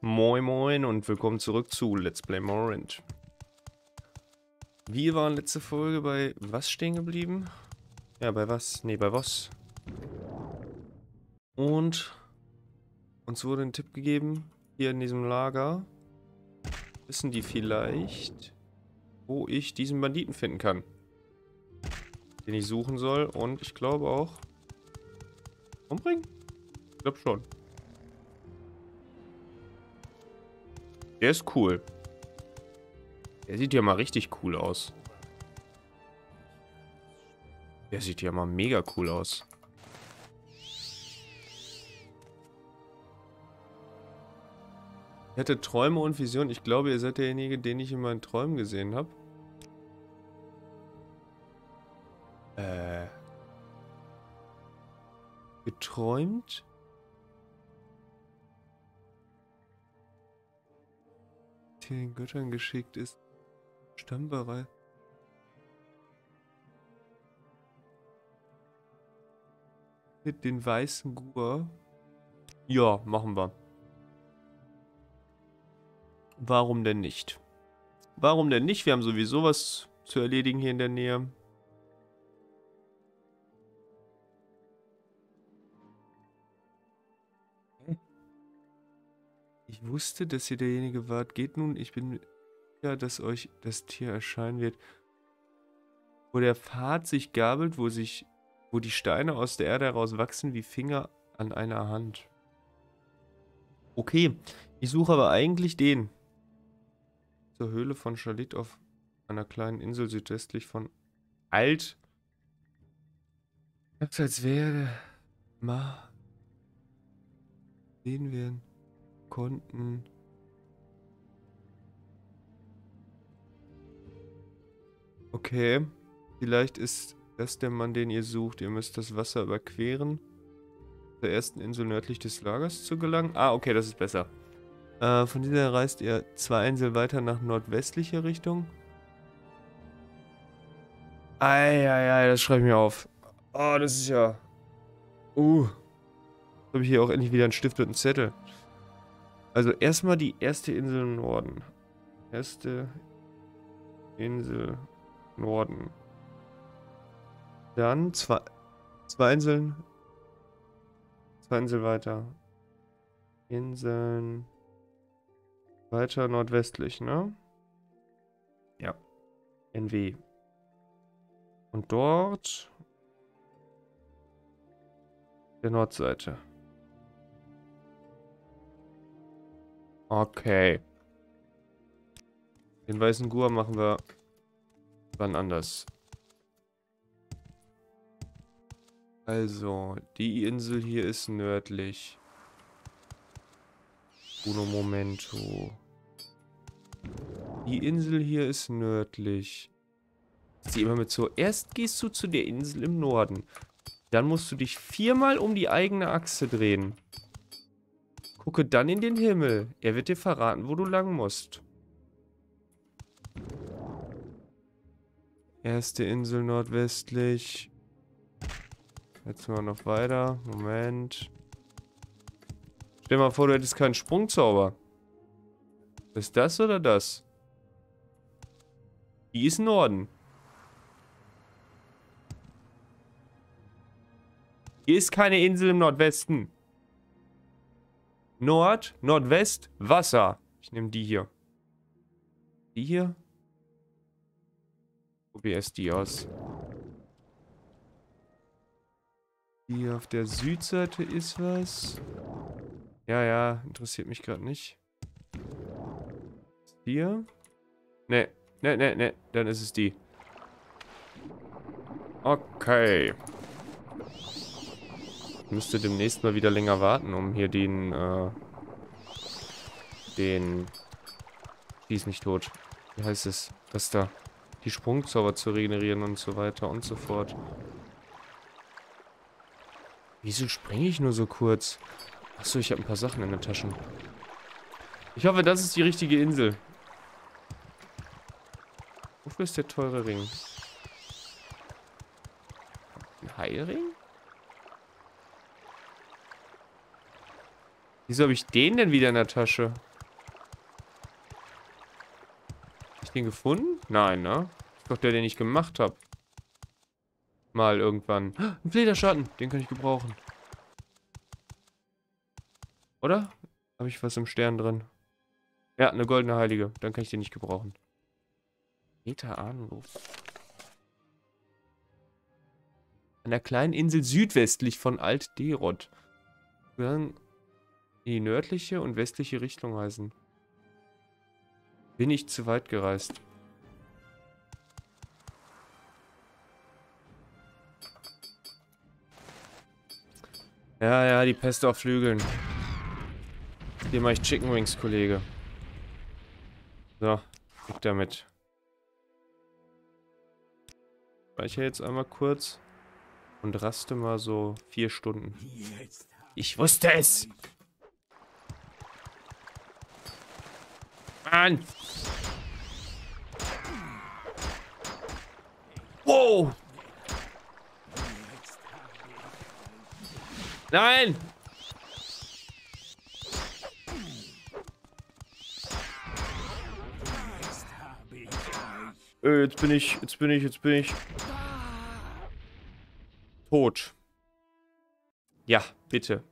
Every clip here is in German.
Moin Moin und willkommen zurück zu Let's Play Morrowind. Wir waren letzte Folge bei was stehen geblieben? Ja, bei was? Ne, bei was? Und uns wurde ein Tipp gegeben, hier in diesem Lager, wissen die vielleicht, wo ich diesen Banditen finden kann, den ich suchen soll und ich glaube auch umbringen? Ich glaube schon. Der ist cool. Der sieht ja mal richtig cool aus. Der sieht ja mal mega cool aus. Ich hatte Träume und Visionen. Ich glaube, ihr seid derjenige, den ich in meinen Träumen gesehen habe. Geträumt? Den Göttern geschickt ist. Stammbarei. Mit den weißen Guber. Ja, machen wir. Warum denn nicht? Warum denn nicht? Wir haben sowieso was zu erledigen hier in der Nähe. Ich wusste, dass ihr derjenige wart. Geht nun, ich bin sicher, dass euch das Tier erscheinen wird. Wo der Pfad sich gabelt, wo die Steine aus der Erde heraus wachsen wie Finger an einer Hand. Okay, ich suche aber eigentlich den. Zur Höhle von Schalit auf einer kleinen Insel südwestlich von Alt. Als wäre mal sehen werden. Konnten. Okay, vielleicht ist das der Mann, den ihr sucht. Ihr müsst das Wasser überqueren, zur ersten Insel nördlich des Lagers zu gelangen. Ah, okay, das ist besser. Von dieser reist ihr 2 Inseln weiter nach nordwestlicher Richtung. Eieiei, das schreibe ich mir auf. Oh, das ist ja... Jetzt habe ich hier auch endlich wieder einen Stift und einen Zettel. Also erstmal die erste Insel im Norden. Erste Insel Norden. Dann zwei Inseln. 2 Inseln weiter. Inseln weiter nordwestlich, ne? Ja. NW. Und dort der Nordseite. Okay. Den weißen Gua machen wir wann anders. Also, die Insel hier ist nördlich. Uno momento. Die Insel hier ist nördlich. Sieh immer mit so. Erst gehst du zu der Insel im Norden. Dann musst du dich 4-mal um die eigene Achse drehen. Gucke dann in den Himmel. Er wird dir verraten, wo du lang musst. Erste Insel nordwestlich. Jetzt mal noch weiter. Moment. Stell dir mal vor, du hättest keinen Sprungzauber. Ist das oder das? Die ist Norden. Hier ist keine Insel im Nordwesten. Nord, Nordwest, Wasser. Ich nehme die hier. Die hier? Probier erst die aus. Die auf der Südseite ist was. Ja, interessiert mich gerade nicht. Hier? Ne. Dann ist es die. Okay. Müsste demnächst mal wieder länger warten, um hier den, die ist nicht tot. Wie heißt es? Das da. Die Sprungzauber zu regenerieren und so weiter und so fort. Wieso springe ich nur so kurz? Achso, ich habe ein paar Sachen in den Taschen. Ich hoffe, das ist die richtige Insel. Wofür ist der teure Ring? Ein Heilring? Wieso habe ich den denn wieder in der Tasche? Habe ich den gefunden? Nein, ne? Ich dachte, den ich gemacht habe. Mal irgendwann. Ein Flederschatten. Den kann ich gebrauchen. Oder? Habe ich was im Stern drin? Ja, eine goldene Heilige. Dann kann ich den nicht gebrauchen. Meta-Ahnenruf. An der kleinen Insel südwestlich von Alt-Derod. Die nördliche und westliche Richtung heißen. Bin ich zu weit gereist? Ja, die Pest auf Flügeln. Hier mache ich Chicken Wings, Kollege. So, weg damit. Speichere jetzt einmal kurz und raste mal so 4 Stunden. Ich wusste es! Mann! Wow! Nein! Jetzt bin ich tot. Ja, bitte.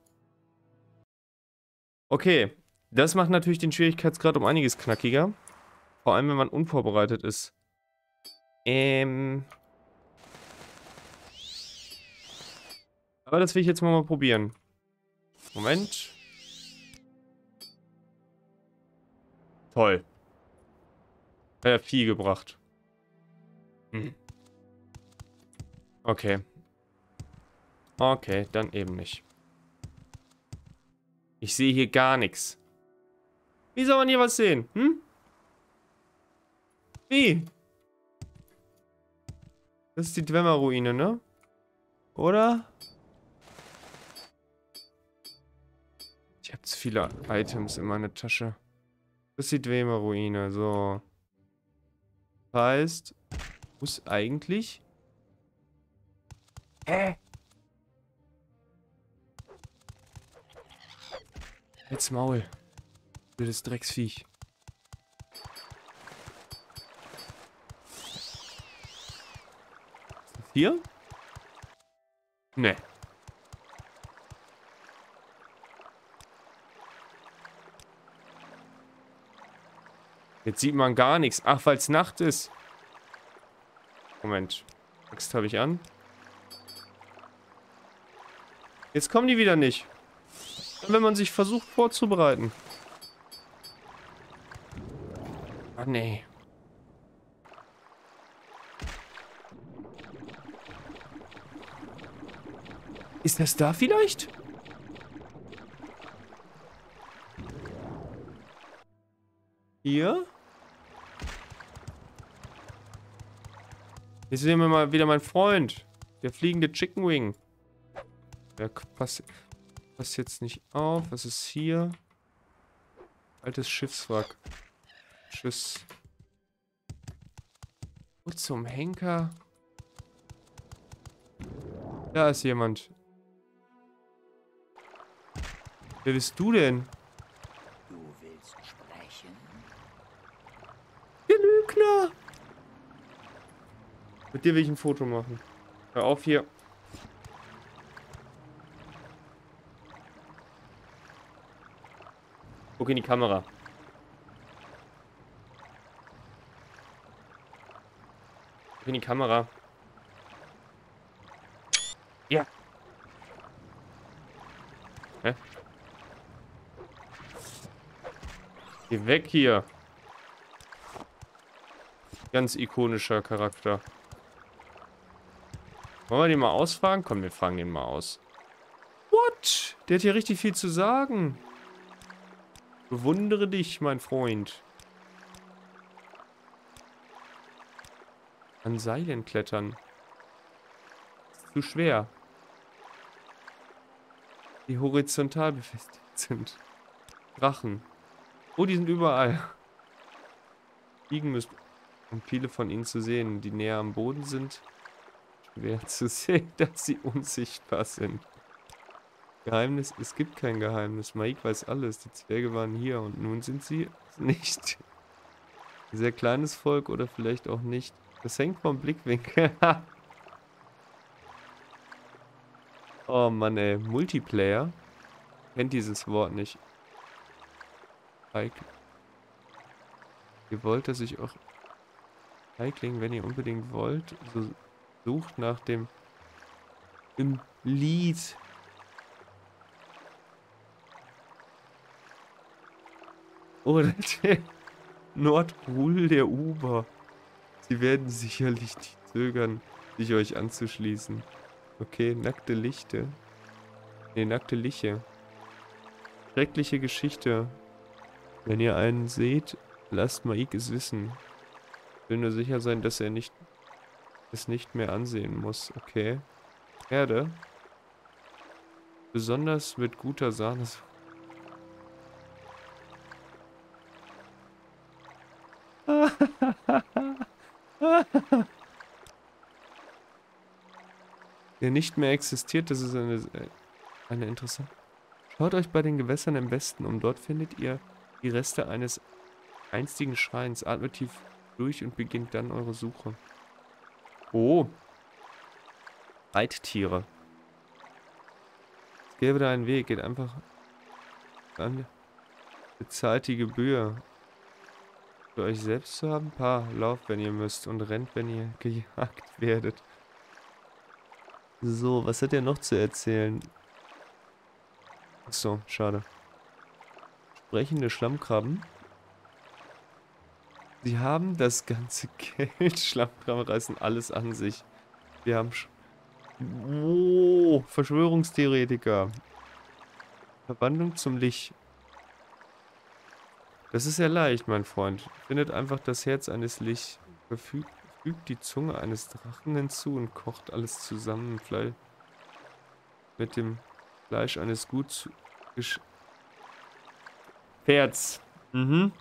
Okay, das macht natürlich den Schwierigkeitsgrad um einiges knackiger. Vor allem, wenn man unvorbereitet ist. Aber das will ich jetzt mal probieren. Moment. Toll. Hat ja viel gebracht. Okay. Okay, dann eben nicht. Ich sehe hier gar nichts. Wie soll man hier was sehen? Hm? Wie? Das ist die Dwemerruine, ne? Oder? Ich habe zu viele Items in meiner Tasche. Das ist die Dwemerruine, so. Das heißt... Muss eigentlich? Hä? Jetzt Maul. Für das Drecksviech. Hier? Ne. Jetzt sieht man gar nichts. Ach, weil es Nacht ist. Moment. Axt habe ich an. Jetzt kommen die wieder nicht. Wenn man sich versucht vorzubereiten. Ah, nee. Ist das da vielleicht? Hier? Jetzt sehen wir mal wieder meinen Freund. Der fliegende Chicken Wing. Der passt jetzt nicht auf. Was ist hier? Altes Schiffswrack. Tschüss. Und zum Henker. Da ist jemand. Wer bist du denn? Du willst sprechen? Ihr Lügner! Mit dir will ich ein Foto machen. Hör auf hier. Guck in die Kamera. Guck in die Kamera. Ja. Hä? Geh weg hier. Ganz ikonischer Charakter. Wollen wir den mal ausfragen? Komm, wir fragen den mal aus. What? Der hat hier richtig viel zu sagen. Bewundere dich, mein Freund. An Seilen klettern. Ist zu schwer. Die horizontal befestigt sind. Drachen. Oh, die sind überall. Liegen müssen. Um viele von ihnen zu sehen, die näher am Boden sind. Schwer zu sehen, dass sie unsichtbar sind. Geheimnis, es gibt kein Geheimnis. M'Aiq weiß alles. Die Zwerge waren hier und nun sind sie nicht. Ein sehr kleines Volk oder vielleicht auch nicht. Das hängt vom Blickwinkel. Oh Mann, ey. Multiplayer? Kennt dieses Wort nicht. Heikling. Ihr wollt, dass ich auch... Heikling, wenn ihr unbedingt wollt, so sucht nach dem... Im Lied. Oder der Nordpol der Uber. Sie werden sicherlich nicht zögern, sich euch anzuschließen. Okay, nackte Lichte. Ne, nackte Liche. Schreckliche Geschichte. Wenn ihr einen seht, lasst M'Aiq es wissen. Ich will nur sicher sein, dass er es nicht mehr ansehen muss. Okay. Erde. Besonders mit guter Sahne. Der nicht mehr existiert, das ist eine interessante. Schaut euch bei den Gewässern im Westen um. Dort findet ihr die Reste eines einstigen Schreins. Atmet tief durch und beginnt dann eure Suche. Oh. Reittiere. Es gäbe da einen Weg. Geht einfach an. Bezahlt die Gebühr. Für euch selbst zu haben? Pa, lauft, wenn ihr müsst. Und rennt, wenn ihr gejagt werdet. So, was hat er noch zu erzählen? Achso, schade. Sprechende Schlammkrabben. Sie haben das ganze Geld. Schlammkrabben reißen alles an sich. Wir haben... Oh, Verschwörungstheoretiker. Verwandlung zum Licht. Das ist ja leicht, mein Freund. Findet einfach das Herz eines Lichts, fügt die Zunge eines Drachen hinzu und kocht alles zusammen. Vielleicht mit dem Fleisch eines gut Pferds. Mhm.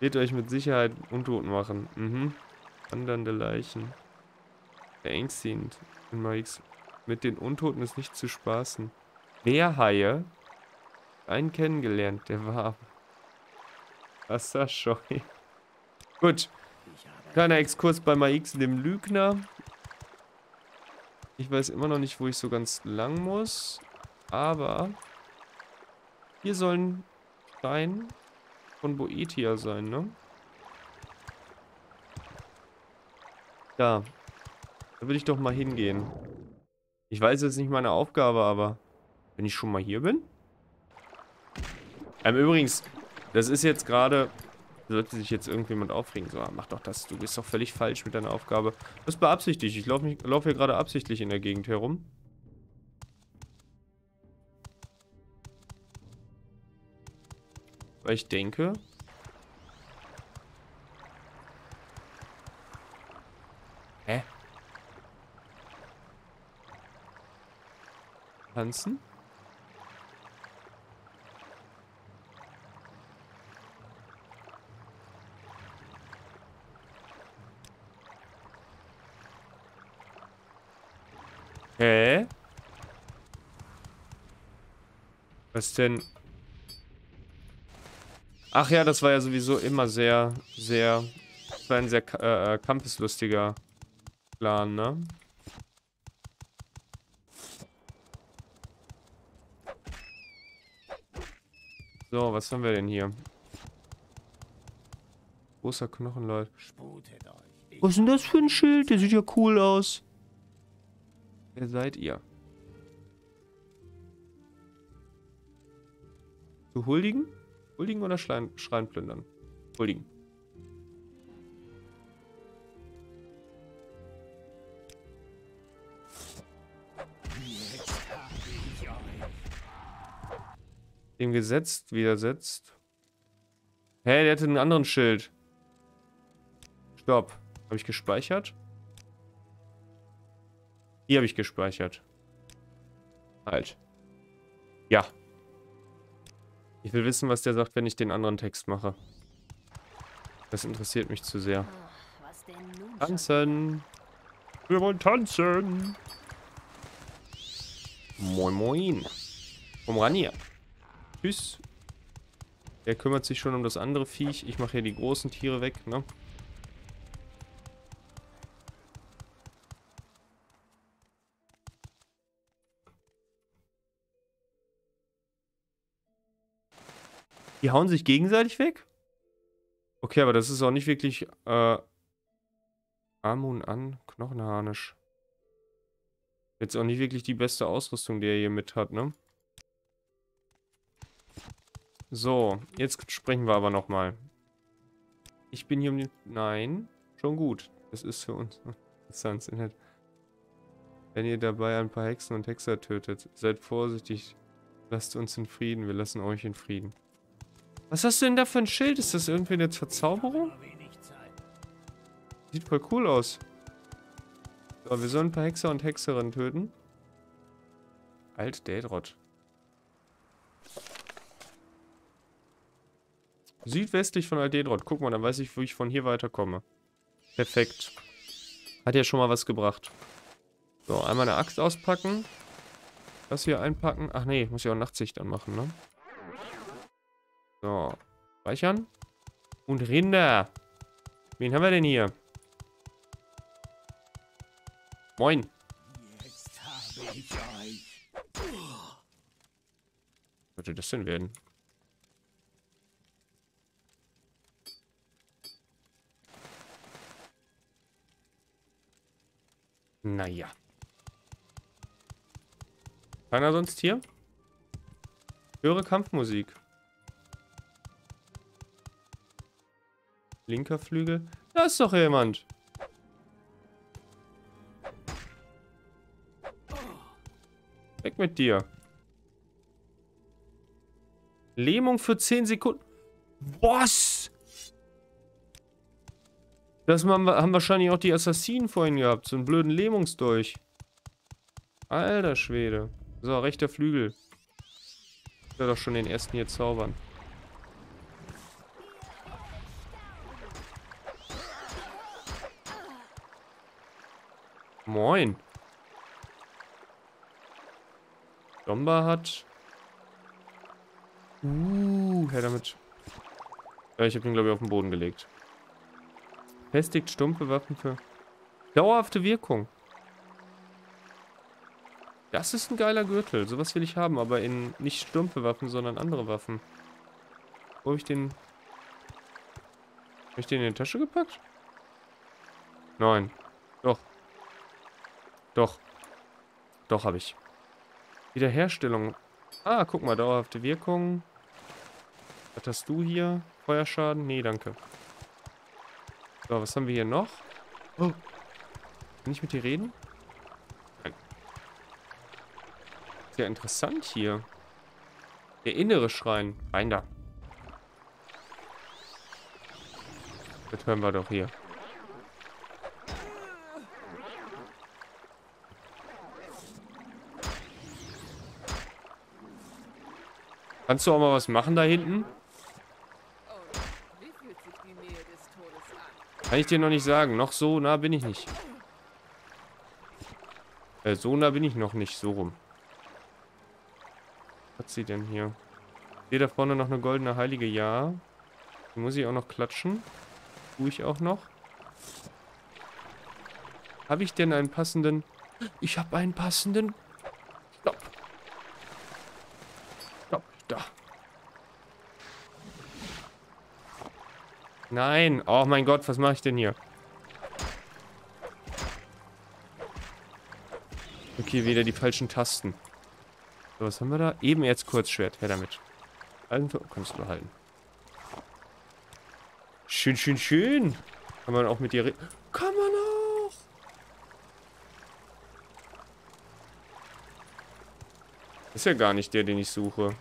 Wird euch mit Sicherheit untot machen. Mhm. Wandernde Leichen. Beängstigend. Mit den Untoten ist nicht zu spaßen. Meerhaie? Einen kennengelernt, der war wasserscheu. Gut. Kleiner Exkurs bei M'Aiq, dem Lügner. Ich weiß immer noch nicht, wo ich so ganz lang muss. Aber hier soll ein Stein von Boetia sein, ne? Da. Da will ich doch mal hingehen. Ich weiß jetzt nicht meine Aufgabe, aber wenn ich schon mal hier bin. Übrigens, das ist jetzt gerade... Sollte sich jetzt irgendjemand aufregen. So, mach doch das. Du bist doch völlig falsch mit deiner Aufgabe. Das beabsichtigt. Ich laufe hier gerade absichtlich in der Gegend herum. Weil ich denke... Hä? Tanzen? Hä? Was denn? Ach ja, das war ja sowieso immer sehr... Das war ein sehr campuslustiger Plan, ne? So, was haben wir denn hier? Großer Knochen, Leute. Was ist denn das für ein Schild? Der sieht ja cool aus. Wer seid ihr? Zu huldigen? Huldigen oder Schrein plündern? Huldigen. Dem Gesetz widersetzt. Hey, der hatte einen anderen Schild. Stopp. Habe ich gespeichert? Hier habe ich gespeichert. Halt. Ja. Ich will wissen, was der sagt, wenn ich den anderen Text mache. Das interessiert mich zu sehr. Tanzen. Wir wollen tanzen. Moin, moin. Komm ran hier. Tschüss. Der kümmert sich schon um das andere Viech. Ich mache hier die großen Tiere weg, ne? Die hauen sich gegenseitig weg? Okay, aber das ist auch nicht wirklich Amun an Knochenharnisch. Jetzt auch nicht wirklich die beste Ausrüstung, die er hier mit hat, ne? So, jetzt sprechen wir aber nochmal. Ich bin hier um den... Nein, schon gut. Das ist für uns interessant. Wenn ihr dabei ein paar Hexen und Hexer tötet, seid vorsichtig. Lasst uns in Frieden. Wir lassen euch in Frieden. Was hast du denn da für ein Schild? Ist das irgendwie eine Verzauberung? Sieht voll cool aus. So, wir sollen ein paar Hexer und Hexerinnen töten. Alt-Derod. Südwestlich von Alt-Derod. Guck mal, dann weiß ich, wo ich von hier weiterkomme. Perfekt. Hat ja schon mal was gebracht. So, einmal eine Axt auspacken. Das hier einpacken. Ach nee, muss ja auch Nachtsicht anmachen, ne? So, speichern. Und Rinder. Wen haben wir denn hier? Moin. Jetzt habe ich euch. Was sollte das denn werden? Naja. Keiner sonst hier? Höre Kampfmusik. Linker Flügel. Da ist doch jemand. Weg mit dir. Lähmung für 10 Sekunden. Was? Das haben wahrscheinlich auch die Assassinen vorhin gehabt. So einen blöden Lähmungsdolch. Alter Schwede. So, rechter Flügel. Ich will doch schon den ersten hier zaubern. Moin. Domba hat. Her damit. Ja, ich habe ihn, glaube ich, auf den Boden gelegt. Festigt stumpfe Waffen für dauerhafte Wirkung. Das ist ein geiler Gürtel. Sowas will ich haben, aber in nicht stumpfe Waffen, sondern andere Waffen. Wo ich den. Habe ich den in die Tasche gepackt? Nein. Doch. Doch. Doch, habe ich. Wiederherstellung. Ah, guck mal, dauerhafte Wirkung. Was hast du hier? Feuerschaden? Nee, danke. So, was haben wir hier noch? Oh. Kann ich mit dir reden? Nein. Ist ja interessant hier. Der innere Schrein. Rein da. Das hören wir doch hier. Kannst du auch mal was machen da hinten? Kann ich dir noch nicht sagen. Noch so nah bin ich nicht. So nah bin ich noch nicht. So rum. Was hat sie denn hier? Ich sehe da vorne noch eine goldene Heilige. Ja. Die muss ich auch noch klatschen. Tue ich auch noch. Habe ich denn einen passenden... Ich habe einen passenden... Nein. Oh mein Gott, was mache ich denn hier? Okay, wieder die falschen Tasten. So, was haben wir da? Eben jetzt Kurzschwert. Her damit. Also, kannst du halten. Schön, schön, schön. Kann man auch mit dir reden? Kann man auch. Ist ja gar nicht der, den ich suche.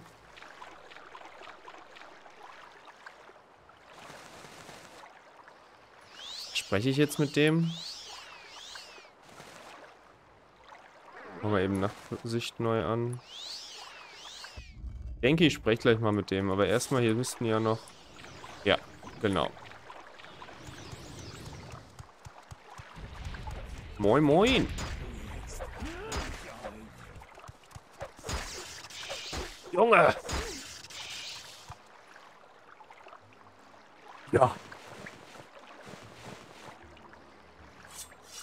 Spreche ich jetzt mit dem? Machen wir eben Nachtsicht neu an. Ich denke, ich spreche gleich mal mit dem. Aber erstmal, hier müssten ja noch... Ja, genau. Moin, moin! Junge! Ja.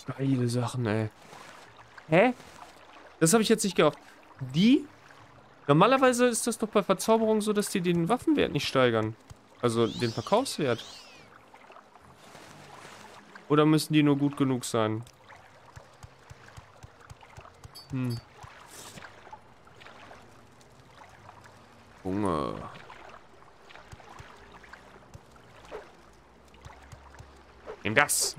Geile Sachen, ey. Hä? Das habe ich jetzt nicht gedacht. Die? Normalerweise ist das doch bei Verzauberung so, dass die den Waffenwert nicht steigern. Also den Verkaufswert. Oder müssen die nur gut genug sein? Hm. Junge. Nimm das.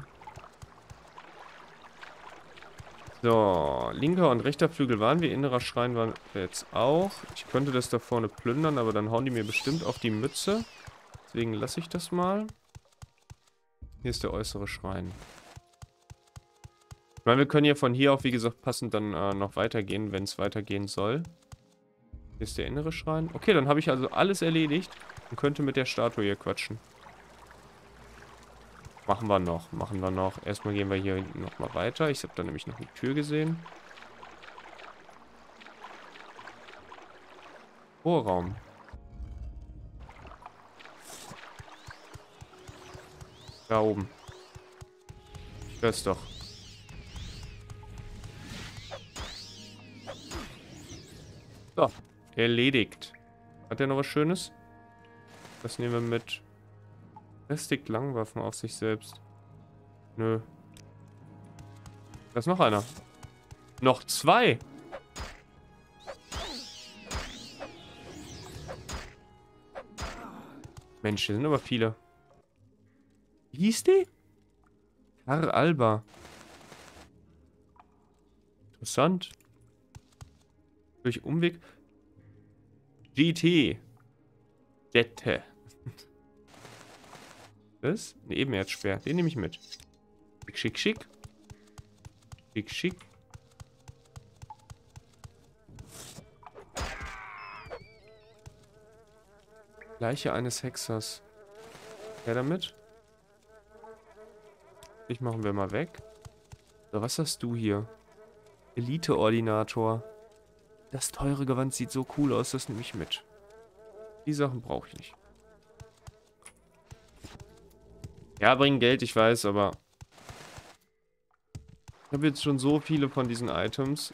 So, linker und rechter Flügel waren wir, innerer Schrein waren wir jetzt auch. Ich könnte das da vorne plündern, aber dann hauen die mir bestimmt auf die Mütze. Deswegen lasse ich das mal. Hier ist der äußere Schrein. Ich meine, wir können ja von hier auf, wie gesagt, passend dann noch weitergehen, wenn es weitergehen soll. Hier ist der innere Schrein. Okay, dann habe ich also alles erledigt und könnte mit der Statue hier quatschen. Machen wir noch, machen wir noch. Erstmal gehen wir hier hinten nochmal weiter. Ich habe da nämlich noch eine Tür gesehen. Vorraum. Da oben. Ich höre es doch. So, erledigt. Hat der noch was Schönes? Das nehmen wir mit. Festigt Langwaffen auf sich selbst. Nö. Da ist noch einer. Noch zwei! Mensch, hier sind aber viele. Wie hieß die? Kar Alba. Interessant. Durch Umweg. GT. Jette. Das? Ne, Ebenerzspeer. Den nehme ich mit. Schick, schick, schick. Schick, schick. Leiche eines Hexers. Her damit. Dich machen wir mal weg. So, was hast du hier? Elite-Ordinator. Das teure Gewand sieht so cool aus, das nehme ich mit. Die Sachen brauche ich nicht. Ja, bringen Geld, ich weiß, aber... Ich habe jetzt schon so viele von diesen Items.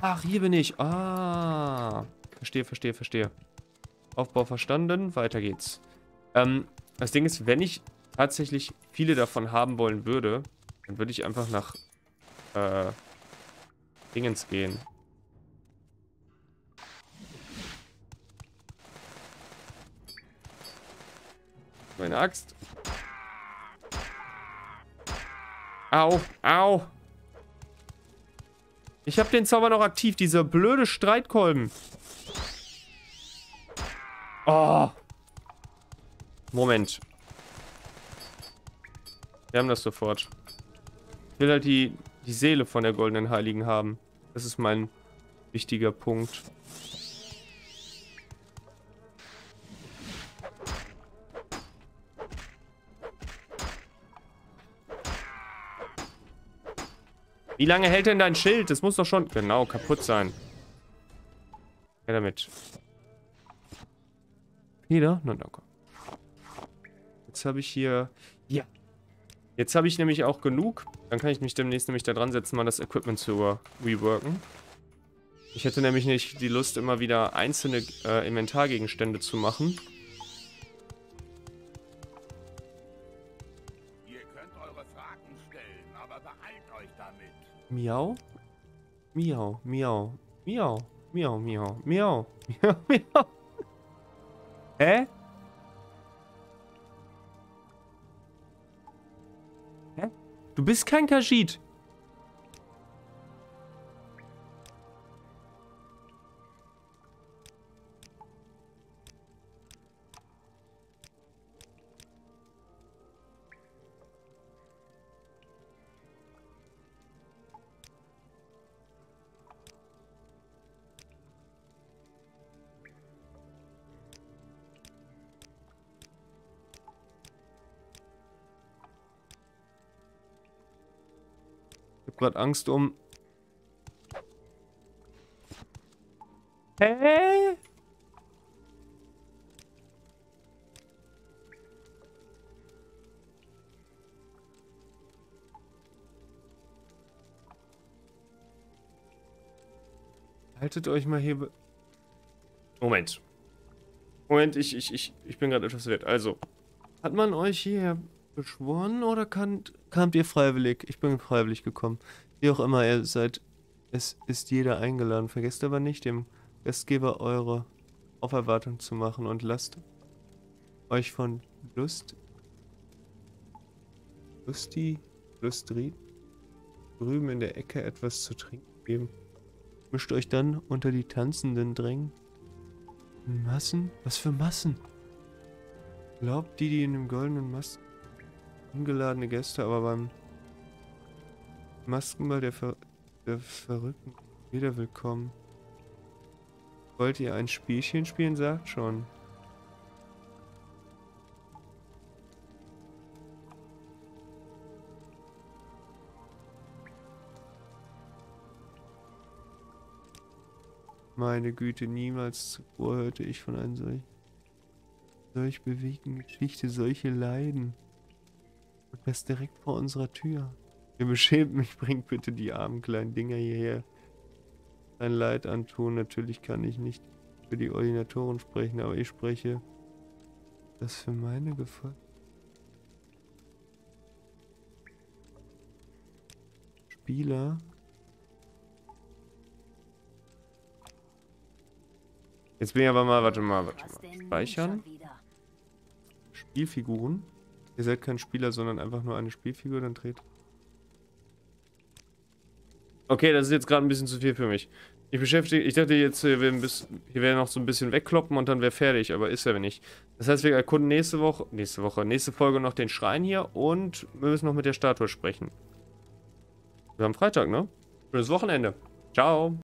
Ach, hier bin ich. Ah. Verstehe, verstehe, verstehe. Aufbau verstanden. Weiter geht's. Das Ding ist, wenn ich tatsächlich viele davon haben wollen würde, dann würde ich einfach nach... Dingens gehen. Meine Axt. Au, au. Ich habe den Zauber noch aktiv, dieser blöde Streitkolben. Oh. Moment. Wir haben das sofort. Ich will halt die Seele von der goldenen Heiligen haben. Das ist mein wichtiger Punkt. Wie lange hält denn dein Schild? Das muss doch schon... Genau, kaputt sein. Ja, damit. Peter? Nein, danke. Jetzt habe ich hier... Ja. Jetzt habe ich nämlich auch genug. Dann kann ich mich demnächst nämlich da dran setzen, mal das Equipment zu reworken. Ich hätte nämlich nicht die Lust, immer wieder einzelne Inventargegenstände zu machen. Miau, miau, miau, miau, miau, miau, miau, miau, miau. Hä? Hä? Du bist kein Khajiit. Ich hab grad Angst um... Hä? Haltet euch mal hier... Moment. Moment, ich bin gerade etwas wert. Also, hat man euch hier beschworen oder kamt ihr freiwillig? Ich bin freiwillig gekommen. Wie auch immer ihr seid, es ist jeder eingeladen. Vergesst aber nicht, dem Gastgeber eure Auferwartung zu machen und lasst euch von Lustri drüben in der Ecke etwas zu trinken geben. Mischt euch dann unter die tanzenden Drängen. Massen? Was für Massen? Glaubt die in dem goldenen Masken ungeladene Gäste, aber beim Maskenball der Verrückten wieder willkommen. Wollt ihr ein Spielchen spielen? Sagt schon. Meine Güte, niemals zuvor hörte ich von einer solch bewegenden Geschichte, solche Leiden. Und das direkt vor unserer Tür. Ihr beschämt mich, bringt bitte die armen kleinen Dinger hierher. Ein Leid antun, natürlich kann ich nicht für die Ordinatoren sprechen, aber ich spreche das für meine Gefallen. Spieler... Jetzt bin ich aber mal, warte mal. Speichern. Spielfiguren. Ihr seid kein Spieler, sondern einfach nur eine Spielfigur, dann dreht. Okay, das ist jetzt gerade ein bisschen zu viel für mich. Ich dachte jetzt, hier wäre noch so ein bisschen wegkloppen und dann wäre fertig, aber ist ja nicht. Das heißt, wir erkunden nächste Folge noch den Schrein hier und wir müssen noch mit der Statue sprechen. Wir haben Freitag, ne? Schönes Wochenende. Ciao.